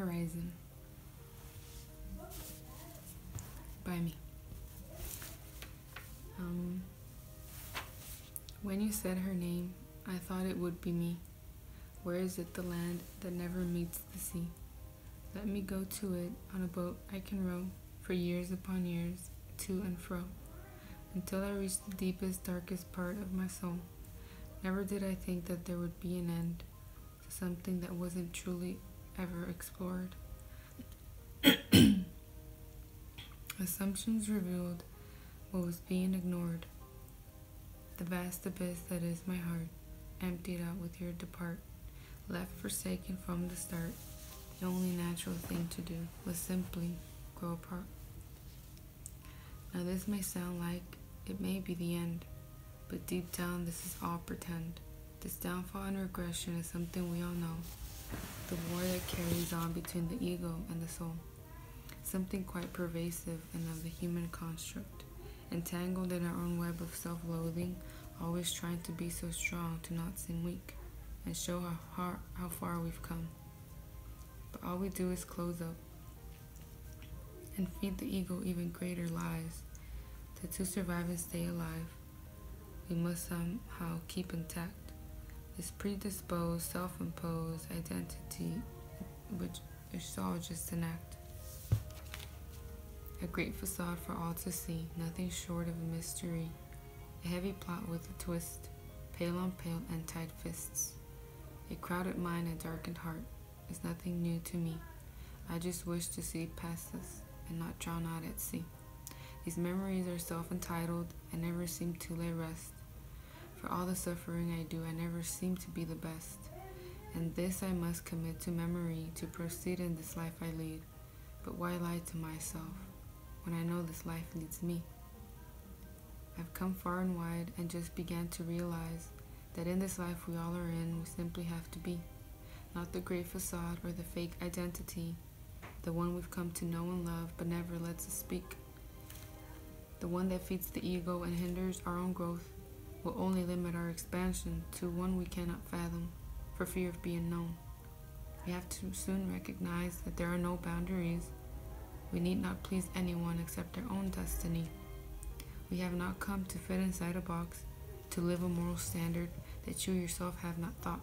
Horizon by me. When you said her name, I thought it would be me. Where is it, the land that never meets the sea? Let me go to it on a boat I can row for years upon years, to and fro, until I reach the deepest, darkest part of my soul. Never did I think that there would be an end to something that wasn't truly ever explored. Assumptions revealed what was being ignored. The vast abyss that is my heart, emptied out with your depart, left forsaken from the start. The only natural thing to do was simply grow apart. Now this may sound like it may be the end, but deep down this is all pretend. This downfall and regression is something we all know. The war that carries on between the ego and the soul. Something quite pervasive and of the human construct. Entangled in our own web of self-loathing, always trying to be so strong to not seem weak, and show how far we've come. But all we do is close up and feed the ego even greater lies, that to survive and stay alive, we must somehow keep intact this predisposed, self-imposed identity, which is all just an act. A great facade for all to see, nothing short of a mystery, a heavy plot with a twist, pale on pale and tight fists, a crowded mind and darkened heart, is nothing new to me. I just wish to see past this and not drown out at sea. These memories are self-entitled and never seem to lay rest. For all the suffering I do, I never seem to be the best. And this I must commit to memory to proceed in this life I lead. But why lie to myself when I know this life leads me? I've come far and wide and just began to realize that in this life we all are in, we simply have to be. Not the great facade or the fake identity, the one we've come to know and love but never lets us speak. The one that feeds the ego and hinders our own growth, will only limit our expansion to one we cannot fathom for fear of being known. We have to soon recognize that there are no boundaries. We need not please anyone except our own destiny. We have not come to fit inside a box, to live a moral standard that you yourself have not thought.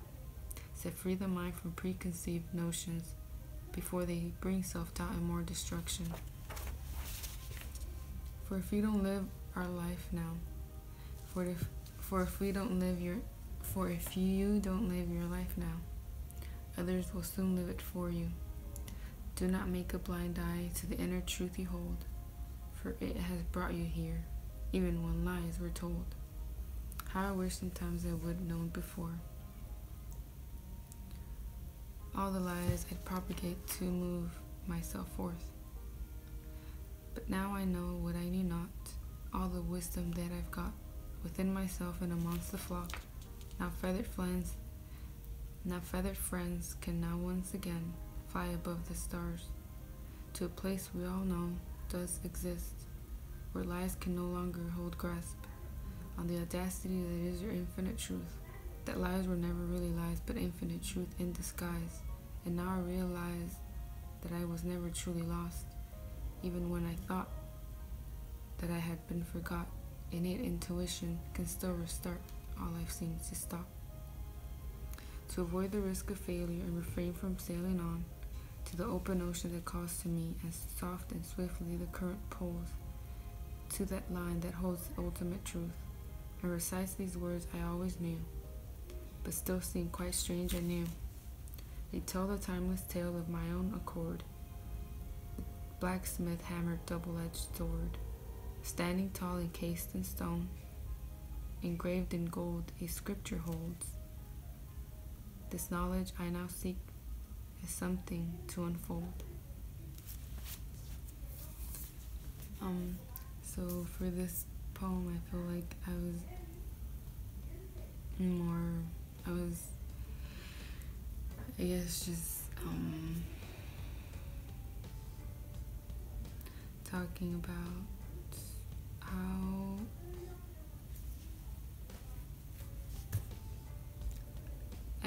Set free the mind from preconceived notions before they bring self-doubt and more destruction. For if you don't live your life now, others will soon live it for you. Do not make a blind eye to the inner truth you hold, for it has brought you here, even when lies were told. How I wish sometimes I would have known before. All the lies I'd propagate to move myself forth. But now I know what I knew not, all the wisdom that I've got within myself and amongst the flock. Now feathered friends can now once again fly above the stars to a place we all know does exist, where lies can no longer hold grasp on the audacity that is your infinite truth. That lies were never really lies, but infinite truth in disguise. And now I realize that I was never truly lost, even when I thought that I had been forgot. Innate intuition can still restart all life seems to stop. To avoid the risk of failure and refrain from sailing on to the open ocean that calls to me, and soft and swiftly the current pulls to that line that holds the ultimate truth, and recites these words I always knew, but still seem quite strange and new. They tell the timeless tale of my own accord. The blacksmith hammered double-edged sword, standing tall encased in stone, engraved in gold, a scripture holds. This knowledge I now seek is something to unfold. So for this poem, I feel like I guess just talking about how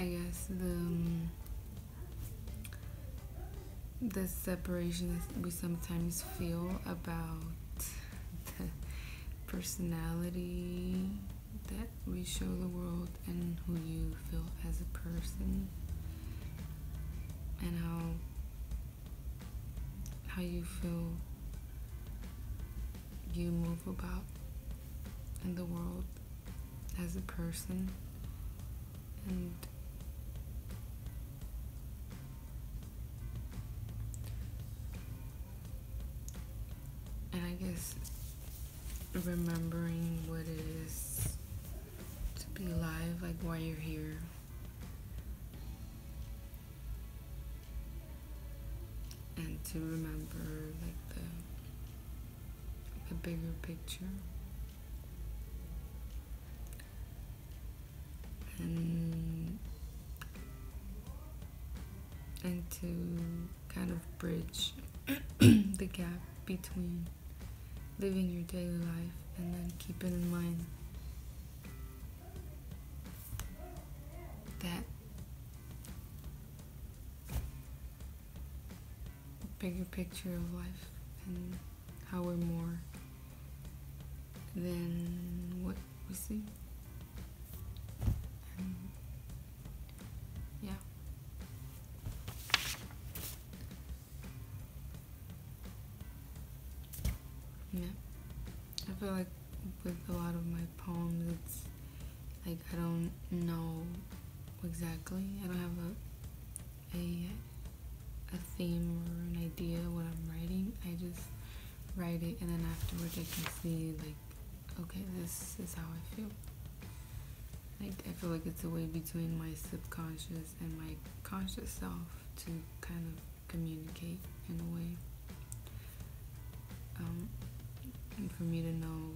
I guess the separation that we sometimes feel about the personality that we show the world and who you feel as a person, and how you feel you move about in the world as a person. And I guess remembering what it is to be alive, like why you're here. And to remember like the bigger picture. And to kind of bridge the gap between living your daily life and then keep it in mind that bigger picture of life and how we're more than what we see. And yeah, I feel like with a lot of my poems, it's like I don't know exactly. I don't have a theme or an idea what I'm writing. I just write it, and then afterwards I can see like, okay, this is how I feel. Like I feel like it's a way between my subconscious and my conscious self to kind of communicate in a way. And for me to know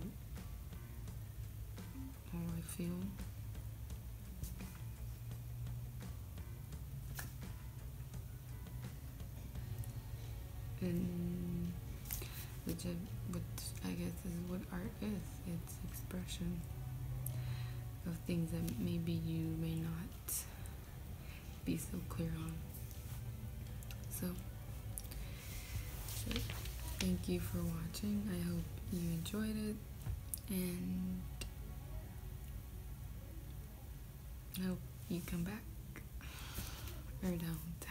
how I feel. And which I guess is what art is. It's expression of things that maybe you may not be so clear on. So thank you for watching. I hope you enjoyed it, and I hope you come back, or don't.